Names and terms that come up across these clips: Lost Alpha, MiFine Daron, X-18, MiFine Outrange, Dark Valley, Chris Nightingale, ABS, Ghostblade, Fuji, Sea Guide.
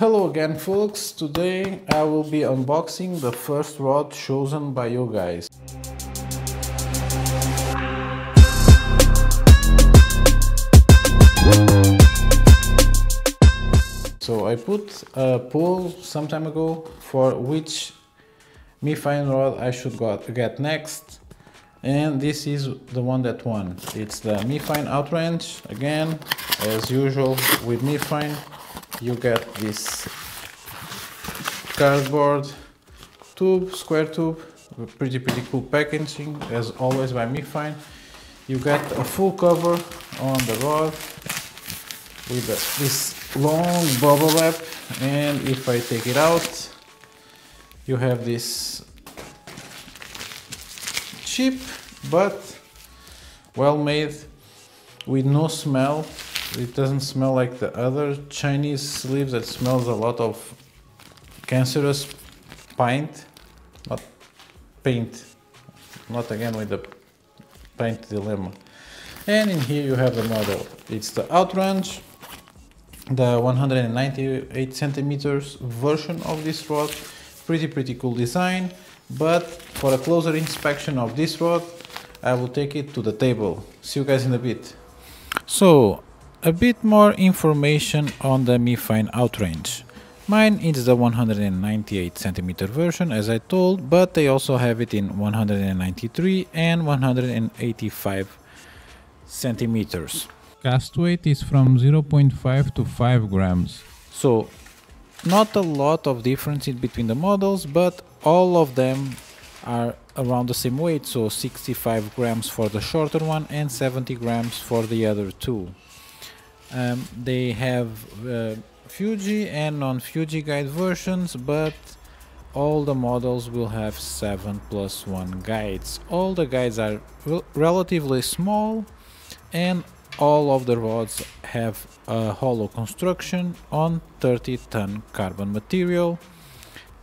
Hello again folks, today I will be unboxing the first rod chosen by you guys. So I put a poll some time ago for which MiFine rod I should get next, and this is the one that won. It's the MiFine Outrange. Again, as usual with MiFine, you get this cardboard tube, square tube, pretty cool packaging as always by MiFine. You get a full cover on the rod with this long bubble wrap, and if I take it out, you have this cheap but well made with no smell. It doesn't smell like the other Chinese sleeves that smells a lot of cancerous paint, not again with the paint dilemma. And in here you have the model. It's the Outrange, the 198 centimeters version of this rod. Pretty cool design, but for a closer inspection of this rod, I will take it to the table. See you guys in a bit. So, a bit more information on the MiFine Outrange. Mine is the 198 centimeter version, as I told, but they also have it in 193 and 185 centimeters. Cast weight is from 0.5 to 5 grams. So, not a lot of difference in between the models, but all of them are around the same weight, so 65 grams for the shorter one and 70 grams for the other two. They have Fuji and non-Fuji guide versions, but all the models will have 7+1 guides. All the guides are relatively small, and all of the rods have a hollow construction on 30-ton carbon material,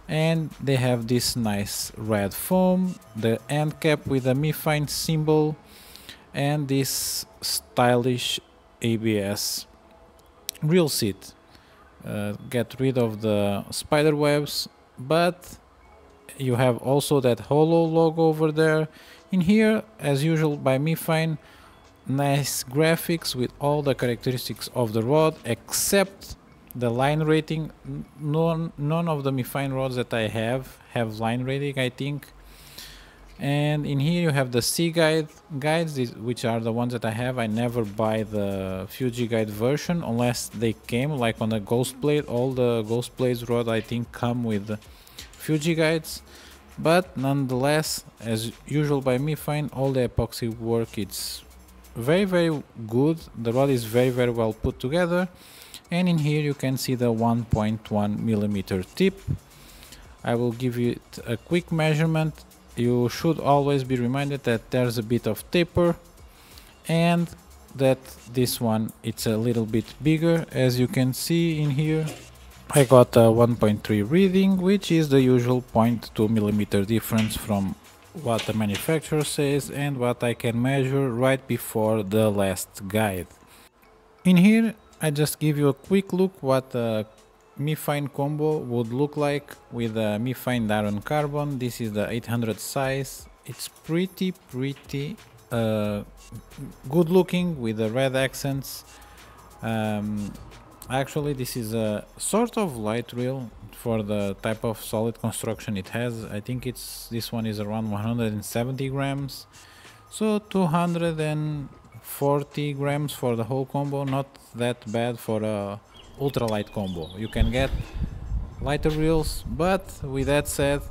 and they have this nice red foam, the end cap with a MiFine symbol, and this stylish ABS reel seat. Get rid of the spider webs, but you have also that hollow logo over there. In here, as usual by MiFine, nice graphics with all the characteristics of the rod except the line rating. None of the MiFine rods that I have line rating, I think. And in here you have the Sea Guide guides, which are the ones that I have. I never buy the Fuji guide version unless they came, like on the Ghostblade. All the Ghostblades rods I think come with the Fuji guides. But nonetheless, as usual by MiFine, all the epoxy work is very good. The rod is very well put together. And in here you can see the 1.1 millimeter tip. I will give you a quick measurement. You should always be reminded that there's a bit of taper and that this one it's a little bit bigger. As you can see in here, I got a 1.3 reading, which is the usual 0.2 millimeter difference from what the manufacturer says and what I can measure right before the last guide. In here I just give you a quick look what the MiFine combo would look like with the MiFine Daron carbon. This is the 800 size. It's pretty good looking with the red accents. Actually, this is a sort of light reel for the type of solid construction it has. I think it's this one is around 170 grams, so 240 grams for the whole combo. Not that bad for a ultralight combo. You can get lighter reels, but with that said,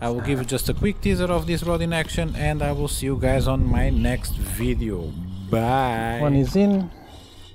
I will give you just a quick teaser of this rod in action, and I will see you guys on my next video. Bye. One is in.